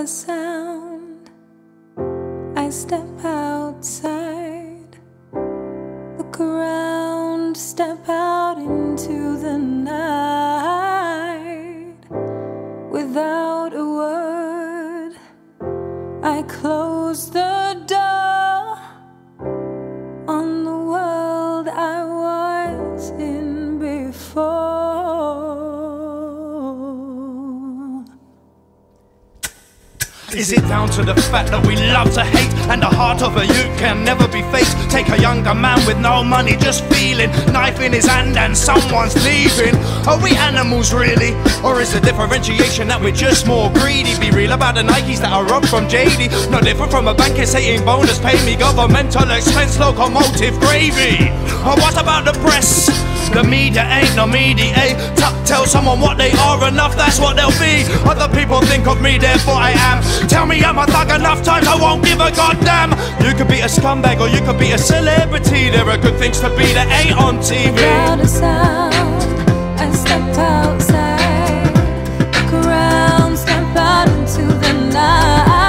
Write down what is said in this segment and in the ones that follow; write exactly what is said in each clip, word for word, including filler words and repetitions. a sound. I step outside, look around, step out into the night. Without a word, I close the door on the world I was in before. Is it down to the fact that we love to hate, and the heart of a youth can never be faked? Take a younger man with no money, just feeling, knife in his hand and someone's leaving. Are we animals really? Or is the differentiation that we're just more greedy? Be real about the Nikes that I robbed from J D. No different from a bank, it's hating bonus, pay me governmental expense, locomotive gravy. Or what about the press? The media ain't no mediate. Tell someone what they are enough, that's what they'll be. Other people think of me, therefore I am. Tell me I'm a thug enough times, I won't give a goddamn. You could be a scumbag or you could be a celebrity. There are good things to be that ain't on T V. Without a sound, I stepped outside, look around, step out into the night.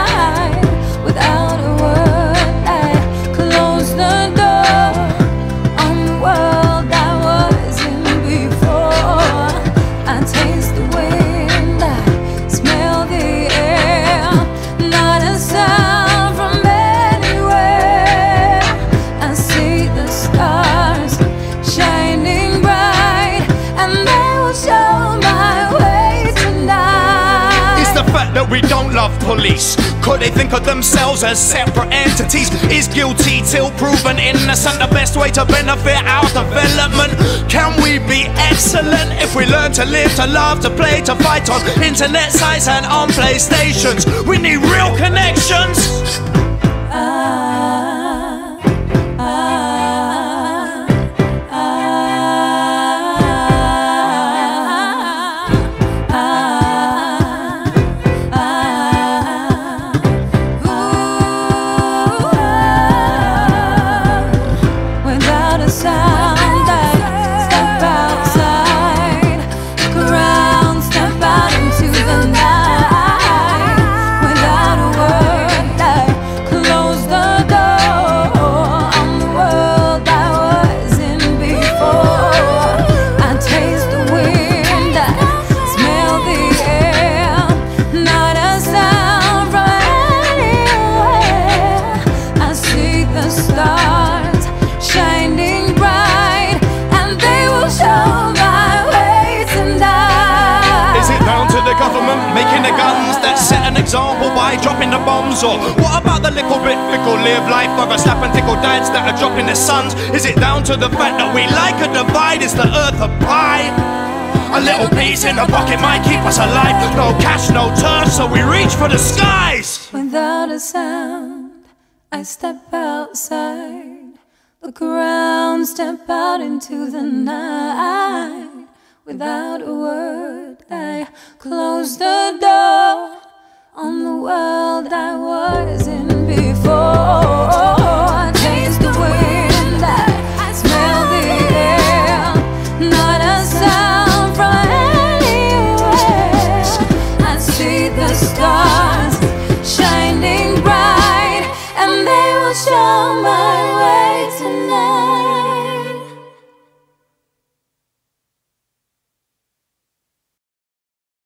Without a word, I close the door on the world that we don't love police. Could they think of themselves as separate entities? Is guilty till proven innocent the best way to benefit our development? Can we be excellent if we learn to live, to love, to play, to fight on internet sites and on PlayStations? We need real connections. Ah, ah, ah, ah, ah. Making the guns that set an example by dropping the bombs? Or what about the little bit fickle live life of a slap and tickle dads that are dropping their sons? Is it down to the fact that we like a divide? Is the earth a pie? A little piece in the pocket might keep us alive. No cash, no turf, so we reach for the skies. Without a sound, I step outside, look around, step out into the night. Without a word, I close the door.